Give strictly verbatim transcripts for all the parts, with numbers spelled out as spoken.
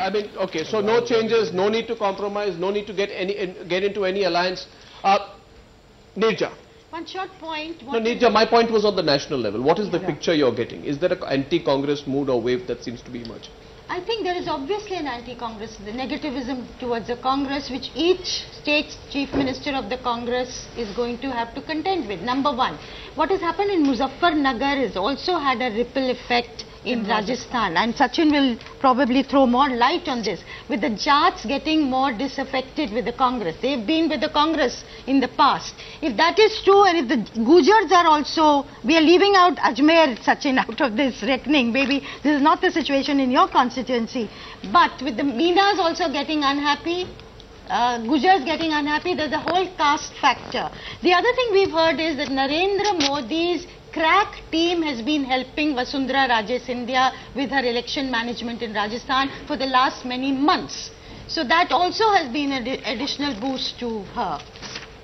I mean, okay, so no changes, no need to compromise, no need to get any get into any alliance. Uh, Nirja. One short point. No, Nirja, my point was on the national level. What is the yeah. picture you're getting? Is there an anti-Congress mood or wave that seems to be emerging? I think there is obviously an anti-Congress, the negativism towards the Congress, which each state's chief minister of the Congress is going to have to contend with. Number one, what has happened in Muzaffar Nagar has also had a ripple effect in, in Rajasthan. Rajasthan, and Sachin will probably throw more light on this, with the Jats getting more disaffected with the Congress. They've been with the Congress in the past. If that is true, and if the Gujars are also, we are leaving out Ajmer, Sachin, out of this reckoning. Maybe this is not the situation in your constituency. But with the Meenas also getting unhappy, Uh, Gujars getting unhappy, there's a whole caste factor. The other thing we've heard is that Narendra Modi's crack team has been helping Vasundhara Raje Scindia with her election management in Rajasthan for the last many months. So that also has been an additional boost to her.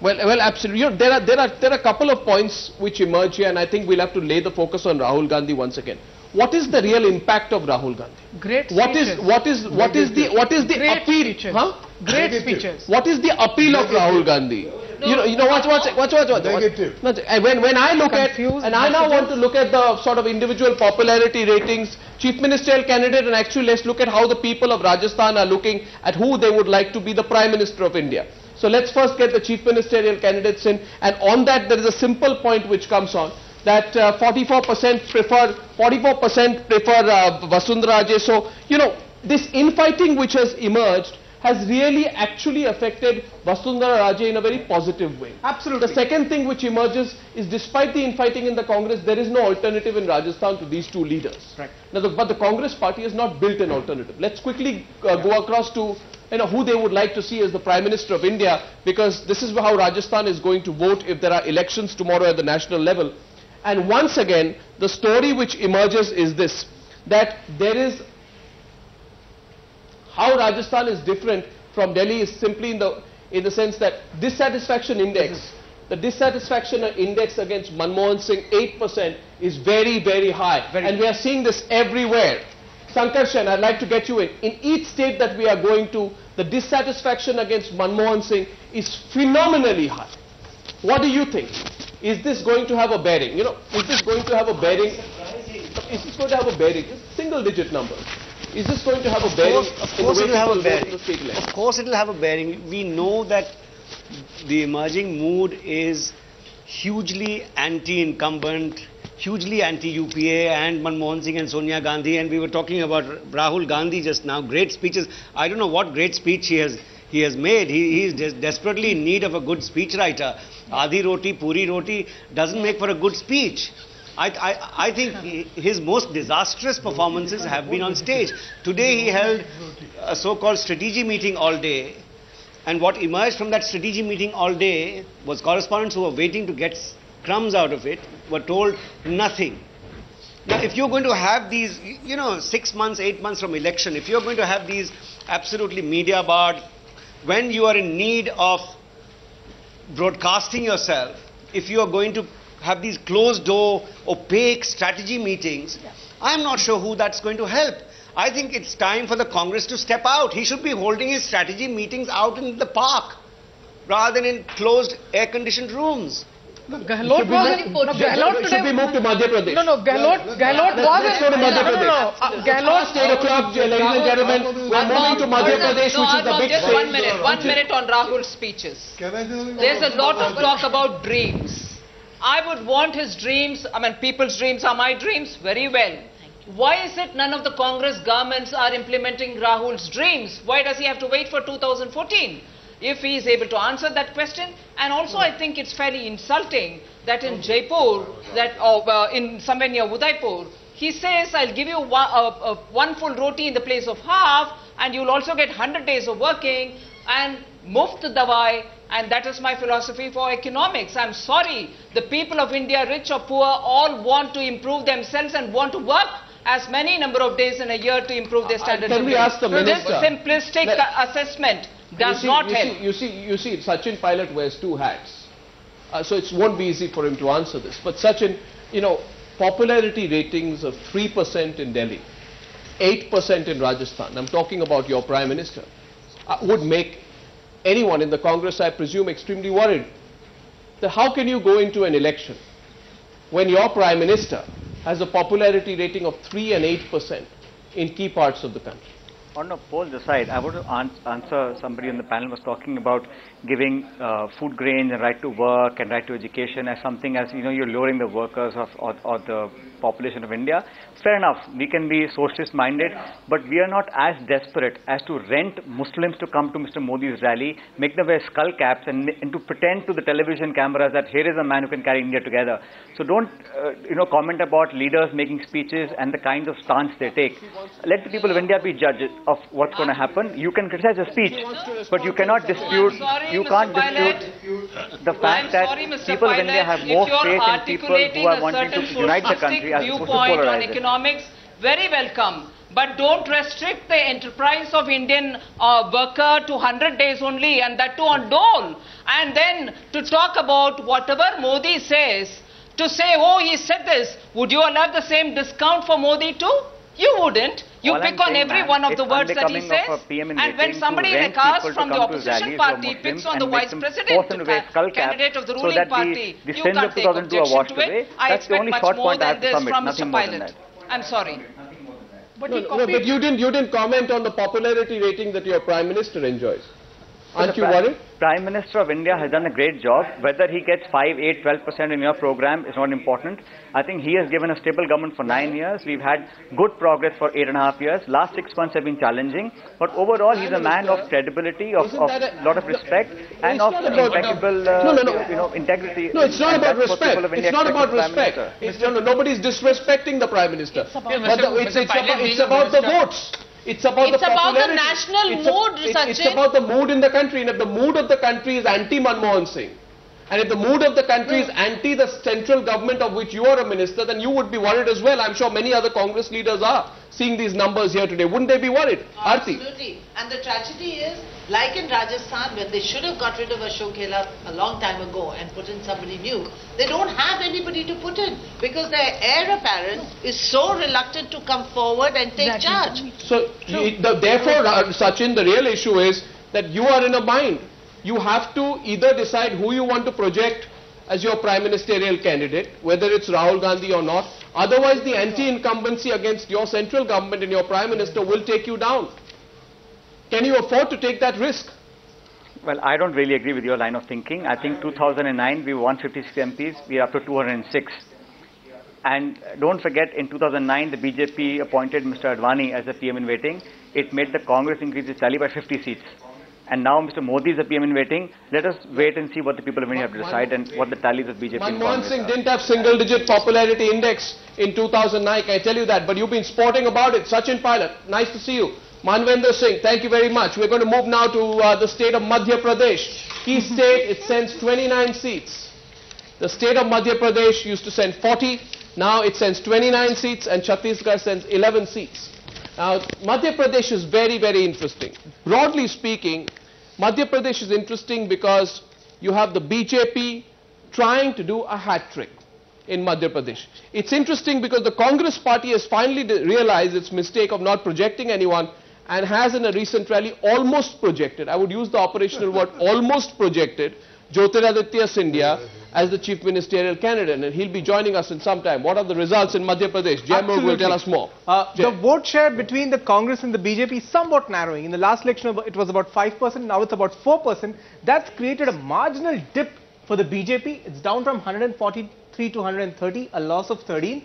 Well, well, absolutely. There are, there are, there are a couple of points which emerge here, and I think we'll have to lay the focus on Rahul Gandhi once again. What is the real impact of Rahul Gandhi? Great speeches. What is, what is, what is the, what is the Great appeal? Speeches. Huh? Great speeches. What is the appeal of Rahul Gandhi? No, you know, you know. Watch, watch, watch, watch, watch. Negative. Watch. When, when I look Confused at, and I now want to look at the sort of individual popularity ratings, chief ministerial candidate, and actually let's look at how the people of Rajasthan are looking at who they would like to be the Prime Minister of India. So let's first get the chief ministerial candidates in, and on that there is a simple point which comes on. That forty-four percent uh, prefer, forty-four percent prefer uh, Vasundhara Raje. So, you know, this infighting which has emerged has really actually affected Vasundhara Raje in a very positive way. Absolutely. The second thing which emerges is, despite the infighting in the Congress, there is no alternative in Rajasthan to these two leaders. Right. Now, the, but the Congress party has not built an alternative. Let's quickly uh, yeah. go across to, you know, who they would like to see as the Prime Minister of India, because this is how Rajasthan is going to vote if there are elections tomorrow at the national level. And once again, the story which emerges is this, that there is, how Rajasthan is different from Delhi is simply in the, in the sense that dissatisfaction index, the dissatisfaction index against Manmohan Singh, eight percent, is very, very high. Very and we are seeing this everywhere. Sankarshan, I'd like to get you in. In each state that we are going to, the dissatisfaction against Manmohan Singh is phenomenally high. What do you think? Is this going to have a bearing? You know, is this going to have a bearing? Is this going to have a bearing? Single digit numbers. Is this going to have a bearing? Of course it will have a bearing. Of course it will have a bearing. We know that the emerging mood is hugely anti-incumbent, hugely anti-U P A and Manmohan Singh and Sonia Gandhi. And we were talking about Rahul Gandhi just now. Great speeches. I don't know what great speech he has He has made. He, he is des desperately in need of a good speechwriter. Aadhi roti, puri roti doesn't make for a good speech. I, I, I think he, his most disastrous performances have been on stage. Today he held a so-called strategy meeting all day. And what emerged from that strategy meeting all day was correspondents who were waiting to get crumbs out of it were told nothing. Now, if you're going to have these, you know, six months, eight months from election, if you're going to have these absolutely media-barred, when you are in need of broadcasting yourself, if you are going to have these closed-door, opaque strategy meetings, yeah. I'm not sure who that's going to help. I think it's time for the Congress to step out. He should be holding his strategy meetings out in the park rather than in closed, air-conditioned rooms. No, Gahlot should was in, no, Gahlot should be moved to Madhya Pradesh. No, no, Gahlot, Gahlot was in Madhya Pradesh. No, no, Gahlot, eight o'clock, ladies and gentlemen, we are moving to Madhya Pradesh, which is the big thing. Just one minute, one minute on Rahul's speeches. There's a lot of talk about dreams. I would want his dreams, I mean, people's dreams are my dreams, very well. Why is it none of the Congress governments are implementing Rahul's dreams? Why does he have to wait for two thousand fourteen? If he is able to answer that question. And also I think it's fairly insulting that in Jaipur, that or, uh, in somewhere near Udaipur, he says, I'll give you one, uh, uh, one full roti in the place of half, and you'll also get one hundred days of working, and muft dawai, and that is my philosophy for economics. I'm sorry, the people of India, rich or poor, all want to improve themselves and want to work as many number of days in a year to improve their standards of living. This simplistic Let assessment does not help. You see, you see, Sachin Pilot wears two hats. Uh, so it won't be easy for him to answer this. But Sachin, you know, popularity ratings of three percent in Delhi, eight percent in Rajasthan, I'm talking about your Prime Minister, would make anyone in the Congress, I presume, extremely worried. That how can you go into an election when your Prime Minister has a popularity rating of three and eight percent in key parts of the country? On a polls aside, I want to an answer somebody on the panel was talking about giving uh, food grains and right to work and right to education as something as, you know, you're lowering the workers of, or, or the population of India. Fair enough, we can be socialist minded, but we are not as desperate as to rent Muslims to come to Mister Modi's rally, make them wear skull caps and, and to pretend to the television cameras that here is a man who can carry India together. So don't, uh, you know, comment about leaders making speeches and the kinds of stance they take. Let the people of India be judges of what's going to happen. You can criticize a speech, but you cannot dispute, sorry, you can't dispute the fact that people of India have more faith in people who are wanting to unite the country as opposed to polarize it. Economics, very welcome, but don't restrict the enterprise of Indian uh, worker to one hundred days only, and that too on dole. And then to talk about whatever Modi says, to say, oh, he said this, would you allow the same discount for Modi too? You wouldn't. You all pick on every one of the words that he says, and when somebody in a caste from the opposition party picks on the vice president candidate of the ruling party, you can't take objection to it. I expect much more than this from Mister Pilot. I'm sorry. But you didn't, you didn't comment on the popularity rating that your Prime Minister enjoys. Aren't you worried? Prime Minister of India has done a great job. Whether he gets five, eight, twelve percent in your program is not important. I think he has given a stable government for nine years. We've had good progress for eight and a half years. Last six months have been challenging. But overall, he's a man of credibility, of a lot of respect, and of impeccable uh, no, no, no. You know, integrity. No, it's not about respect. It's not about respect. It's, no, no, nobody's disrespecting the Prime Minister. It's about, yeah, Mister, but the, it's, it's about, it's about the votes. It's about, it's the, about the national it's mood, a, it, Sachin. It's about the mood in the country. And if the mood of the country is anti-Manmohan Singh, and if the mood of the country is anti the central government of which you are a minister, then you would be worried as well. I'm sure many other Congress leaders are seeing these numbers here today. Wouldn't they be worried? Absolutely. Aarti. And the tragedy is, like in Rajasthan, where they should have got rid of Ashok Gehlot a long time ago and put in somebody new, they don't have anybody to put in because their heir apparent is so reluctant to come forward and take that charge. So, you, the, therefore, Sachin, the real issue is that you are in a bind. You have to either decide who you want to project as your prime ministerial candidate, whether it's Rahul Gandhi or not. Otherwise, the anti-incumbency against your central government and your prime minister will take you down. Can you afford to take that risk? Well, I don't really agree with your line of thinking. I think two thousand nine, we were one hundred fifty-six M Ps. We are up to two hundred six. And don't forget, in two thousand nine, the B J P appointed Mister Advani as the P M in waiting. It made the Congress increase its tally by fifty seats. And now Mister Modi is the P M in waiting. Let us wait and see what the people of India have to decide and what the tallies of B J P and Congress are. Manmohan Singh didn't have single-digit popularity index in two thousand nine, I tell you that. But you've been sporting about it. Sachin Pilot, nice to see you. Manvendra Singh, thank you very much. We're going to move now to uh, the state of Madhya Pradesh. Key state, it sends twenty-nine seats. The state of Madhya Pradesh used to send forty. Now it sends twenty-nine seats and Chhattisgarh sends eleven seats. Now, Madhya Pradesh is very, very interesting. Broadly speaking, Madhya Pradesh is interesting because you have the B J P trying to do a hat trick in Madhya Pradesh. It's interesting because the Congress party has finally realized its mistake of not projecting anyone and has in a recent rally almost projected, I would use the operational word, almost projected Jyotiraditya Scindia as the chief ministerial candidate, and he'll be joining us in some time. What are the results in Madhya Pradesh? Jaipur will tell us more. Uh, the vote share between the Congress and the B J P is somewhat narrowing. In the last election, it was about five percent. Now it's about four percent. That's created a marginal dip for the B J P. It's down from one hundred forty-three to one hundred thirty, a loss of thirteen.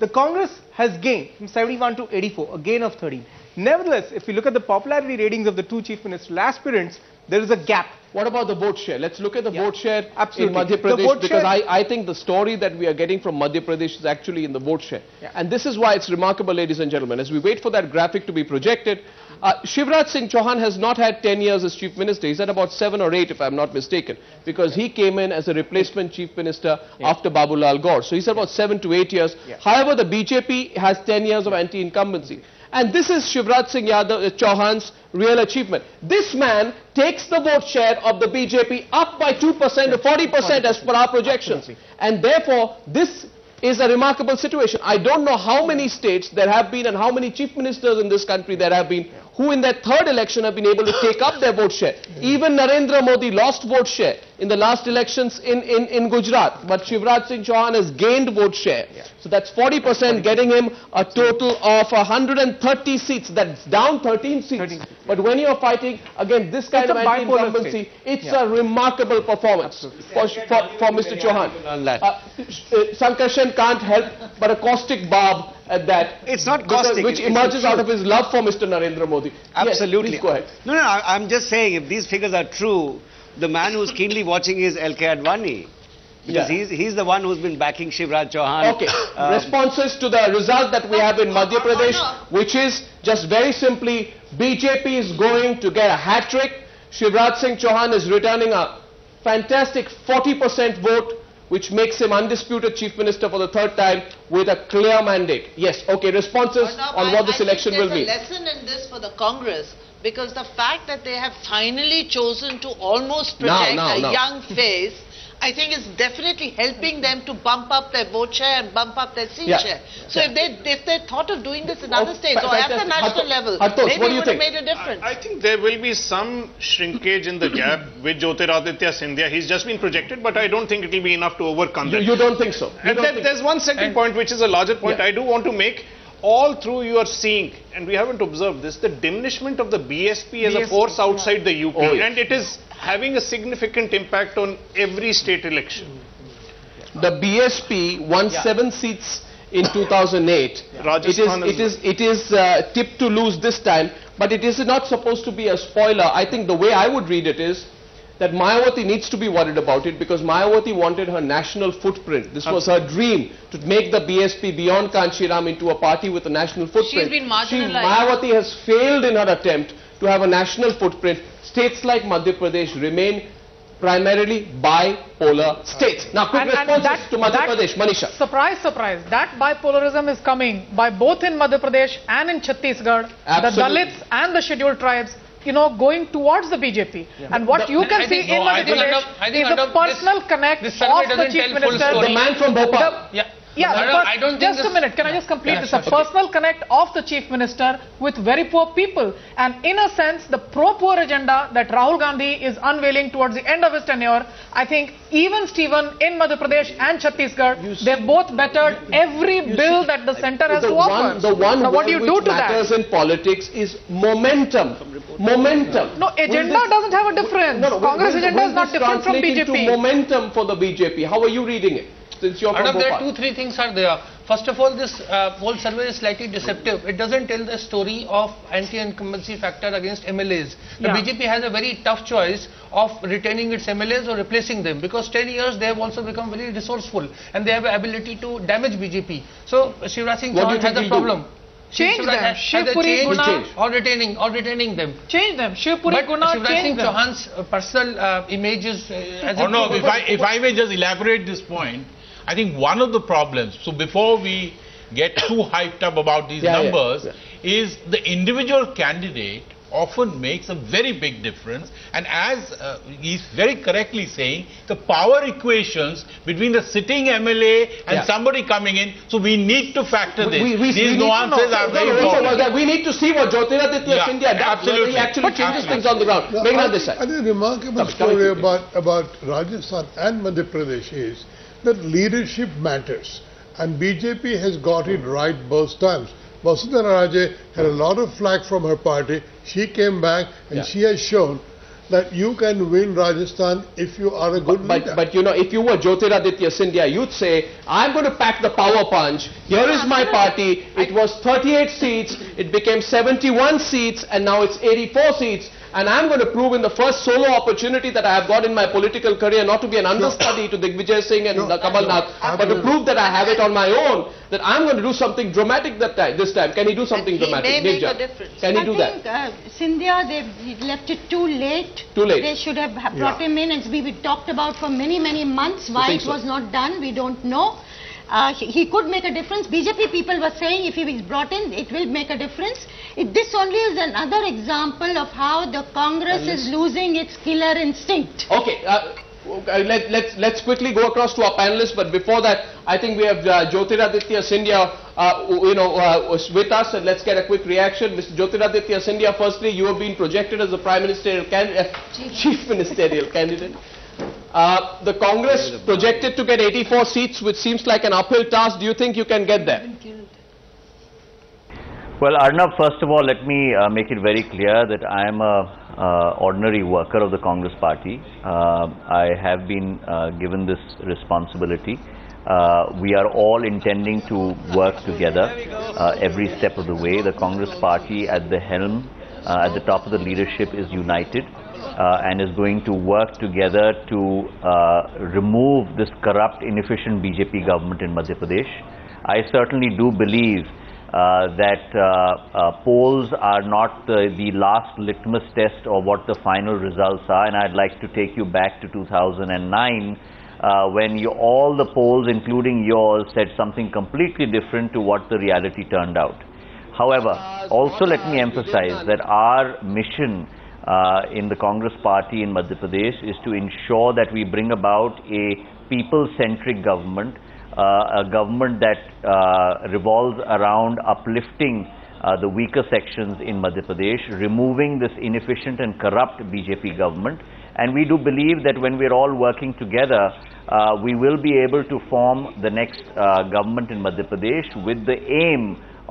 The Congress has gained from seventy-one to eighty-four, a gain of thirteen. Nevertheless, if you look at the popularity ratings of the two chief ministerial aspirants, there is a gap. What about the vote share? Let's look at the yeah, vote share absolutely. in Madhya Pradesh, because I, I think the story that we are getting from Madhya Pradesh is actually in the vote share. Yeah. And this is why it's remarkable, ladies and gentlemen. As we wait for that graphic to be projected, uh, Shivraj Singh Chauhan has not had ten years as chief minister. He's had about seven or eight, if I'm not mistaken, because he came in as a replacement chief minister yeah. after Babu Lal Gaur. So he's had about seven to eight years. Yeah. However, the B J P has ten years of anti-incumbency. And this is Shivraj Singh Chauhan's real achievement. This man takes the vote share of the B J P up by two percent to forty percent as per our projections. And therefore, this is a remarkable situation. I don't know how many states there have been and how many chief ministers in this country there have been who in their third election have been able to take up their vote share. Even Narendra Modi lost vote share in the last elections in, in, in Gujarat, but Shivraj Singh Chauhan has gained vote share. So that's forty percent, getting him a total of one hundred thirty seats. That's down thirteen seats. But when you're fighting against this kind of anti-incumbency, it's a remarkable performance for, for, for Mister Chauhan. Uh, Sankarshan can't help but a caustic barb at that. It's not caustic. Because, which it's emerges out of his love for Mister Narendra Modi. Absolutely. Yes, please go ahead. No, no, I, I'm just saying, if these figures are true, the man who's keenly watching is L K Advani. Because yeah. he's, he's the one who's been backing Shivraj Chauhan. Okay. Um, Responses to the result that we have in Madhya Pradesh, which is just very simply, B J P is going to get a hat trick. Shivraj Singh Chauhan is returning a fantastic forty percent vote, which makes him undisputed chief minister for the third time with a clear mandate. Yes, okay, responses Arnab, on what I, this I election will be. There's a lesson in this for the Congress, because the fact that they have finally chosen to almost protect no, no, a no. young face, I think is definitely helping them to bump up their vote share and bump up their seat yeah. share. So yeah. if they if they thought of doing this in other oh, states or at the national level, maybe it would have made a difference. I, I think there will be some shrinkage in the gap with Jyotiraditya Scindia. He's just been projected, but I don't think it will be enough to overcome that. You, you don't think so? You and then, think there's one second and point, which is a larger point yeah. I do want to make. All through you are seeing, and we haven't observed this, the diminishment of the B S P as B S P, a force outside the U P. Oh, yes. And it is having a significant impact on every state election. The B S P won yeah. seven seats in two thousand eight. Yeah. Rajasthan it is, it is, it is uh, tipped to lose this time, but it is not supposed to be a spoiler. I think the way I would read it is that Mayawati needs to be worried about it, because Mayawati wanted her national footprint. This was her dream, to make the B S P beyond Kanchiram into a party with a national footprint. She's been marginalized. She, Mayawati has failed in her attempt to have a national footprint. States like Madhya Pradesh remain primarily bipolar states. Now, quick and, responses and that, to Madhya Pradesh. Manisha. Surprise, surprise. That bipolarism is coming by both in Madhya Pradesh and in Chhattisgarh. Absolutely. The Dalits and the scheduled tribes, you know, going towards the B J P. Yeah. And what the, you can I see in Madhya Pradesh is the personal this, connect this of the chief minister. The man from Bhopal. Yeah. Yeah, no, no, I don't just think a minute, can I just complete yeah, this? Sure. A personal connect of the chief minister with very poor people. And in a sense, the pro-poor agenda that Rahul Gandhi is unveiling towards the end of his tenure, I think even Stephen in Madhya Pradesh and Chhattisgarh, they've both bettered every bill that the centre has to offer. The one thing which matters in politics is momentum. Momentum. No, agenda doesn't have a difference. Congress agenda is not different from B J P. Momentum for the B J P. How are you reading it? Since you're from Arnab, there are two, three things are there. First of all, this uh, poll survey is slightly deceptive. It doesn't tell the story of anti-incumbency factor against M L As. The yeah. B J P has a very tough choice of retaining its M L As or replacing them, because ten years they have also become very resourceful and they have the ability to damage B J P. So Shivraj Singh Chauhan has a problem. Do? Change them. Shivpuri Guna or retaining or retaining them. Change them. Shivpuri Guna. Shivraj Singh Chauhan's uh, personal uh, image is. Uh, as oh no! If I if I may just elaborate this point. I think one of the problems, so before we get too hyped up about these yeah, numbers, yeah, yeah. is the individual candidate often makes a very big difference. And as uh, he's very correctly saying, the power equations between the sitting M L A and yeah. somebody coming in, so we need to factor this. We, we, these we nuances are very important. We need to see what Jyotiraditya yeah, Scindia does. He actually but changes absolutely. things on the ground. No, I, this I think a remarkable story about, about Rajasthan and Madhya Pradesh is that leadership matters, and B J P has got it right both times. Vasundhara Raje had a lot of flack from her party. She came back and yeah. she has shown that you can win Rajasthan if you are a good but, leader. But, but you know, if you were Jyotiraditya Scindia, you'd say, I'm going to pack the power punch. Here is my party. It was thirty-eight seats. It became seventy-one seats, and now it's eighty-four seats. And I'm going to prove in the first solo opportunity that I have got in my political career, not to be an understudy to Digvijay Singh and no, Kamalnath, but to prove that I have it on my own, that I'm going to do something dramatic that time, this time. Can he do something he dramatic? May make Nirja. A difference. Can he I do think, that? Uh, Scindia, they left it too late. Too late. They should have brought yeah. him in. It's been talked about for many, many months. Why it so? was not done, we don't know. Uh, he, he could make a difference. B J P people were saying if he was brought in, it will make a difference. It, this only is another example of how the Congress is losing its killer instinct. Okay. Uh Let, let's, let's quickly go across to our panelists, but before that, I think we have uh, Jyotiraditya Scindia uh, you know, uh, with us, and let's get a quick reaction. Mister Jyotiraditya Scindia, firstly, you have been projected as the Prime Ministerial candidate, uh, Chief Ministerial candidate. Uh, the Congress projected to get eighty-four seats, which seems like an uphill task. Do you think you can get there? Well, Arnab, first of all, let me uh, make it very clear that I am a Uh, ordinary worker of the Congress party. Uh, I have been uh, given this responsibility. Uh, we are all intending to work together uh, every step of the way. The Congress party at the helm, uh, at the top of the leadership, is united uh, and is going to work together to uh, remove this corrupt, inefficient B J P government in Madhya Pradesh. I certainly do believe Uh, that uh, uh, polls are not the, the last litmus test or what the final results are, and I'd like to take you back to two thousand nine uh, when you, all the polls, including yours, said something completely different to what the reality turned out. However, also let me emphasize that our mission uh, in the Congress party in Madhya Pradesh is to ensure that we bring about a people-centric government, Uh, a government that uh, revolves around uplifting uh, the weaker sections in Madhya Pradesh, removing this inefficient and corrupt B J P government. And we do believe that when we're all working together, uh, we will be able to form the next uh, government in Madhya Pradesh with the aim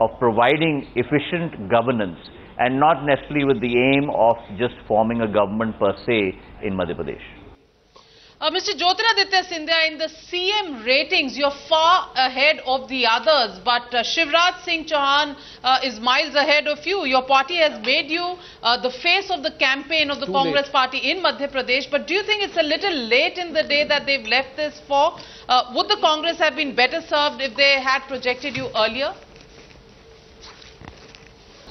of providing efficient governance and not necessarily with the aim of just forming a government per se in Madhya Pradesh. Uh, Mister Jyotiraditya Scindia, in the C M ratings, you're far ahead of the others, but uh, Shivraj Singh Chauhan uh, is miles ahead of you. Your party has made you uh, the face of the campaign of the Too Congress late. Party in Madhya Pradesh, but do you think it's a little late in the day that they've left this for? Uh, would the Congress have been better served if they had projected you earlier?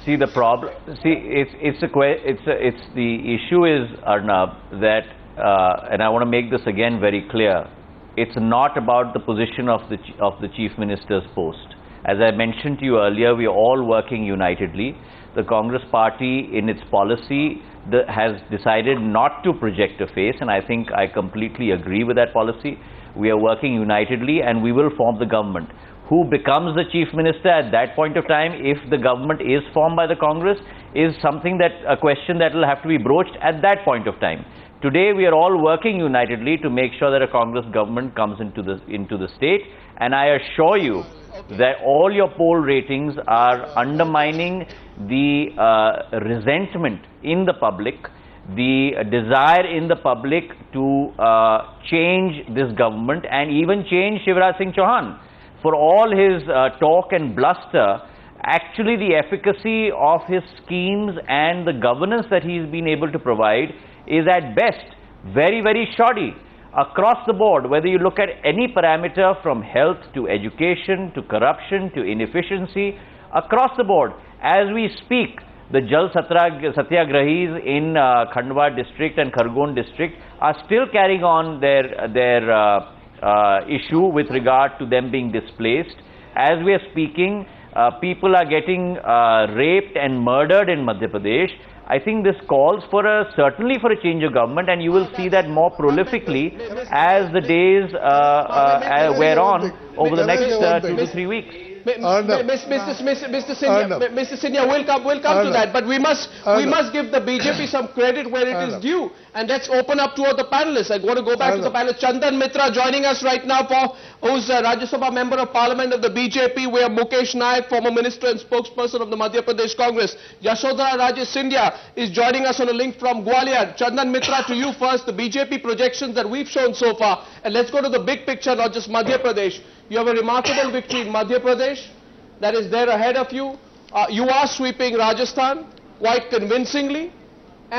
See, the problem, see, it's, it's, a, it's, a, it's the issue is, Arnab, that Uh, and I want to make this again very clear, it's not about the position of the, ch of the Chief Minister's post. As I mentioned to you earlier, we are all working unitedly. The Congress party in its policy the, has decided not to project a face, and I think I completely agree with that policy. We are working unitedly and we will form the government. Who becomes the Chief Minister at that point of time, if the government is formed by the Congress, is something that, a question that will have to be broached at that point of time. Today we are all working unitedly to make sure that a Congress government comes into the, into the state, and I assure you that all your poll ratings are undermining the uh, resentment in the public, the desire in the public to uh, change this government and even change Shivraj Singh Chauhan. For all his uh, talk and bluster, actually the efficacy of his schemes and the governance that he's been able to provide is at best very, very shoddy across the board, whether you look at any parameter from health to education to corruption to inefficiency, across the board. As we speak, the Jal Satyagrahis in uh, Khandwa district and Khargone district are still carrying on their, their uh, uh, issue with regard to them being displaced. As we are speaking, uh, people are getting uh, raped and murdered in Madhya Pradesh. I think this calls for a, certainly for a change of government, and you will see that more prolifically as the days uh, uh, wear on over the next uh, two to three weeks. Mister Scindia, we'll come, we'll come to that, but we must, we must give the B J P some credit where it is due, and let's open up to all the panelists. I want to go back to the panelists. Chandan Mitra joining us right now, for who's a Rajya Sabha Member of Parliament of the B J P. We have Mukesh Naik, former Minister and Spokesperson of the Madhya Pradesh Congress. Vasundhara Raje Scindia is joining us on a link from Gwalior. Chandan Mitra, to you first, the B J P projections that we've shown so far, and let's go to the big picture, not just Madhya Pradesh. You have a remarkable victory in Madhya Pradesh that is there ahead of you. Uh, you are sweeping Rajasthan quite convincingly.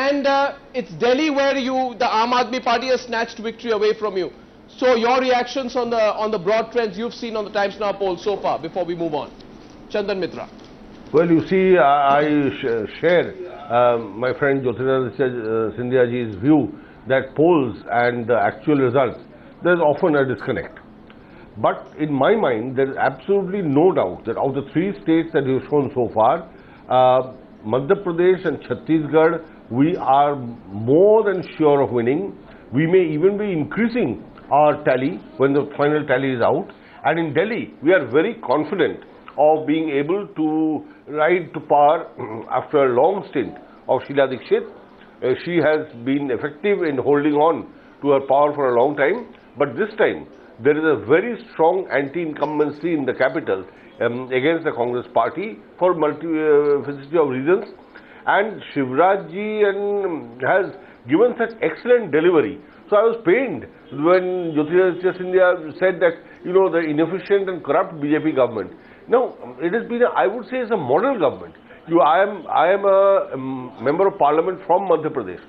And uh, it's Delhi where you, the Aam Aadmi Party has snatched victory away from you. So your reactions on the, on the broad trends you've seen on the Times Now poll so far before we move on. Chandan Mitra. Well, you see, I, I sh share uh, my friend Jyotiraditya Scindia ji's view that polls and the actual results, there's often a disconnect. But in my mind, there is absolutely no doubt that of the three states that you have shown so far, uh, Madhya Pradesh and Chhattisgarh, we are more than sure of winning. We may even be increasing our tally when the final tally is out. And in Delhi, we are very confident of being able to ride to power after a long stint of Sheila Dikshit. Uh, she has been effective in holding on to her power for a long time. But this time, there is a very strong anti-incumbency in the capital um, against the Congress party for multiplicity of reasons. And Shivraj ji and has given such excellent delivery. So I was pained when Jyotiraditya Scindia said that, you know, the inefficient and corrupt B J P government. Now, it has been, a, I would say, it's a model government. You, I am, I am a um, member of parliament from Madhya Pradesh.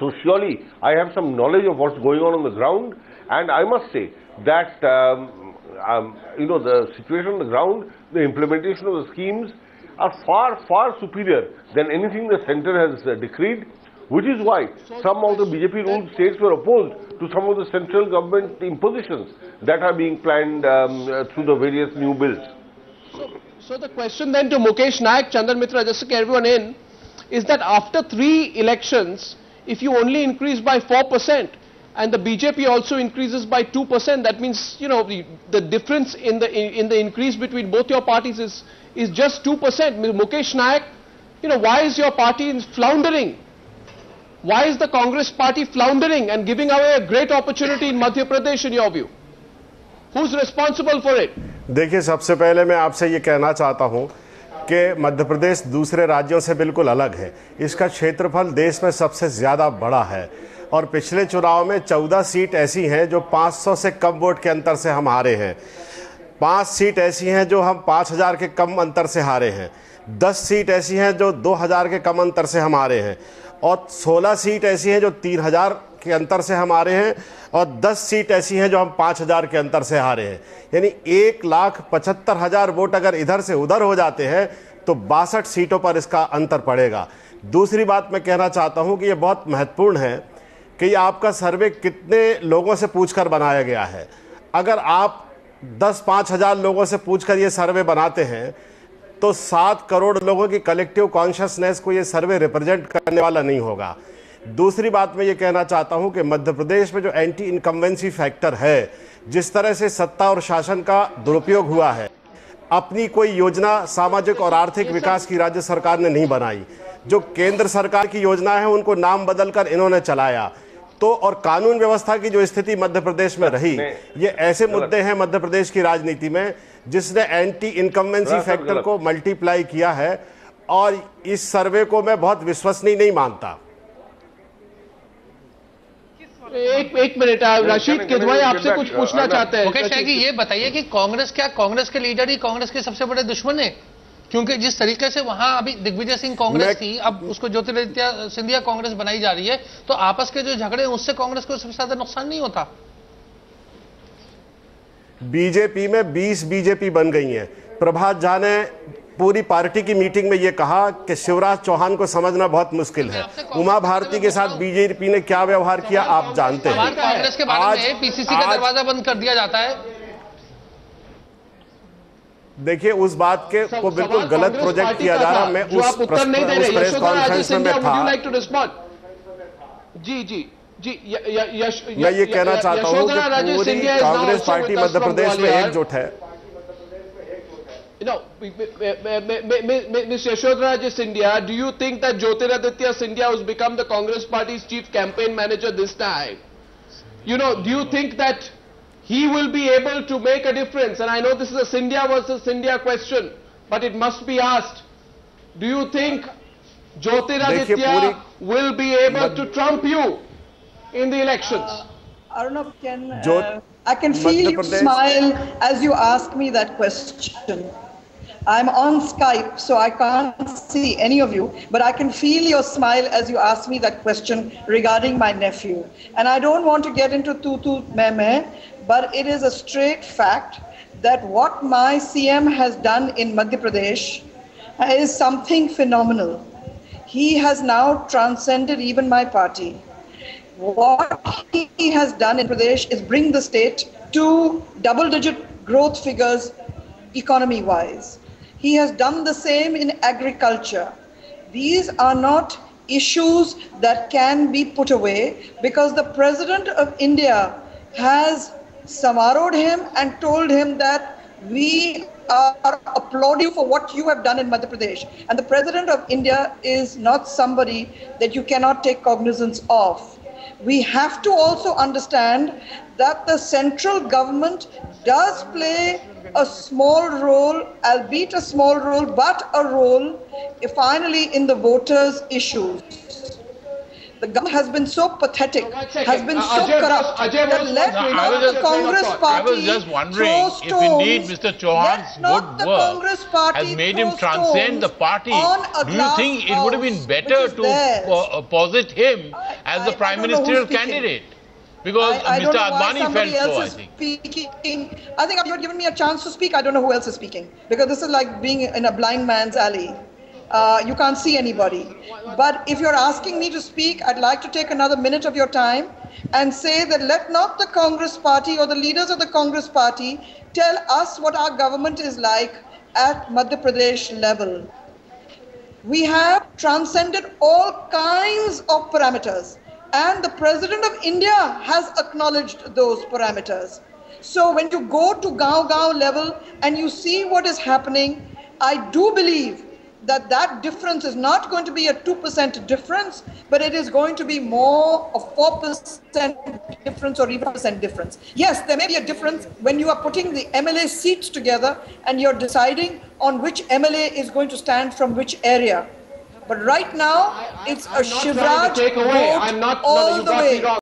So surely, I have some knowledge of what's going on on the ground. And I must say that, um, um, you know, the situation on the ground, the implementation of the schemes are far, far superior than anything the centre has uh, decreed, which is why some of the B J P ruled states were opposed to some of the central government impositions that are being planned um, uh, through the various new bills. So, so the question then to Mukesh Naik, Chandan Mitra, just to get everyone in, is that after three elections, if you only increase by four percent, and the B J P also increases by two percent. That means, you know, the, the difference in the in, in the increase between both your parties is is just two percent. Mukesh Naik, you know, why is your party floundering? Why is the Congress party floundering and giving away a great opportunity in Madhya Pradesh in your view? Who's responsible for it? देखिए, सबसे पहले मैं आपसे ये कहना चाहता हूँ कि मध्य प्रदेश दूसरे राज्यों से बिल्कुल अलग है. इसका क्षेत्रफल देश में सबसे ज़्यादा बड़ा है और पिछले चुनाव में चौदह सीट ऐसी हैं जो पाँच सौ से कम वोट के अंतर से हम हारे हैं. पाँच सीट ऐसी हैं जो हम पाँच हज़ार के कम अंतर से हारे हैं. दस सीट ऐसी हैं जो दो हज़ार के कम अंतर से हम हारे हैं और सोलह सीट ऐसी हैं जो तीन हज़ार के अंतर से हम हारे हैं और दस सीट ऐसी हैं जो हम पाँच हज़ार के अंतर से हारे हैं. यानी एक लाख पचहत्तर हज़ार वोट अगर इधर से उधर हो जाते हैं तो बासठ सीटों पर इसका अंतर पड़ेगा. दूसरी बात मैं कहना चाहता हूँ कि ये बहुत महत्वपूर्ण है कि ये आपका सर्वे कितने लोगों से पूछकर बनाया गया है. अगर आप दस पाँच हज़ार लोगों से पूछकर ये सर्वे बनाते हैं तो सात करोड़ लोगों की कलेक्टिव कॉन्शियसनेस को ये सर्वे रिप्रेजेंट करने वाला नहीं होगा. दूसरी बात मैं ये कहना चाहता हूँ कि मध्य प्रदेश में जो एंटी इनकम्बेंसी फैक्टर है, जिस तरह से सत्ता और शासन का दुरुपयोग हुआ है, अपनी कोई योजना सामाजिक और आर्थिक विकास की राज्य सरकार ने नहीं बनाई. जो केंद्र सरकार की योजना है उनको नाम बदलकर इन्होंने चलाया. तो और कानून व्यवस्था की जो स्थिति मध्य प्रदेश में रही, ये ऐसे मुद्दे हैं मध्य प्रदेश की राजनीति में जिसने एंटी इनकम्बेंसी फैक्टर को मल्टीप्लाई किया है और इस सर्वे को मैं बहुत विश्वसनीय नहीं मानता. एक एक मिनट, राशिद किदवाई आपसे कुछ पूछना चाहते हैं. मुकेश जी, ये बताइए कि कांग्रेस, क्या कांग्रेस के लीडर ही कांग्रेस के सबसे बड़े दुश्मन है? क्योंकि जिस तरीके से वहां अभी दिग्विजय सिंह कांग्रेस थी, अब उसको ज्योतिरादित्य सिंधिया कांग्रेस बनाई जा रही है, तो आपस के जो झगड़े हैं उससे कांग्रेस को सबसे ज्यादा नुकसान नहीं होता? बीजेपी में बीस बीजेपी बन गई है. प्रभात झा ने पूरी पार्टी की मीटिंग में ये कहा कि शिवराज चौहान को समझना बहुत मुश्किल है. उमा भारती के साथ बीजेपी ने क्या व्यवहार किया आप जानते हैं. कांग्रेस के बारे में पीसीसी का दरवाजा बंद कर दिया जाता है. देखिए, उस बात के को बिल्कुल गलत प्रोजेक्ट किया जा रहा. मैं उस प्रेस कॉन्फ्रेंस में था. जी जी जी मैं ये कहना चाहता हूँ कि पूरी कांग्रेस पार्टी मध्य प्रदेश में एकजुट है. You know, Miz Yashodhara Raje Scindia, do you think that Jyotiraditya Scindia has become the Congress party's chief campaign manager this time? You know, do you think that he will be able to make a difference? And I know this is a Scindia versus Scindia question, but it must be asked. Do you think Jyotiraditya will be able to trump you in the elections? Uh, Arnab, can, uh, I can feel you smile as you ask me that question. I'm on Skype, so I can't see any of you, but I can feel your smile as you ask me that question regarding my nephew. And I don't want to get into tutu meh-meh, but it is a straight fact that what my C M has done in Madhya Pradesh is something phenomenal. He has now transcended even my party. What he has done in Pradesh is bring the state to double-digit growth figures economy-wise. He has done the same in agriculture. These are not issues that can be put away, because the President of India has samaroed him and told him that we are applauding for what you have done in Madhya Pradesh. And the President of India is not somebody that you cannot take cognizance of. We have to also understand that the central government does play a small role, albeit a small role, but a role finally in the voters' issues. The government has been so pathetic, has been so Ajay, corrupt, Ajay, Ajay, that let no, not just, the Congress no, Party I was just wondering throw stones, if indeed Mister Chauhan's good work has made him transcend the party. Do you think it would have been better to uh, posit him I, as the I, Prime I Ministerial candidate? Because I, I Mister Advani felt so, I think. Speaking. I think you're giving me a chance to speak. I don't know who else is speaking. Because this is like being in a blind man's alley. Uh, you can't see anybody. But if you're asking me to speak, I'd like to take another minute of your time and say that let not the Congress Party or the leaders of the Congress Party tell us what our government is like at Madhya Pradesh level. We have transcended all kinds of parameters. And the President of India has acknowledged those parameters. So when you go to Gaon-Gaon level and you see what is happening, I do believe that that difference is not going to be a two percent difference, but it is going to be more a four percent difference or even percent difference. Yes, there may be a difference when you are putting the M L A seats together and you're deciding on which M L A is going to stand from which area. But right now, I, I, it's I'm a Shivraj vote all no, no, the way.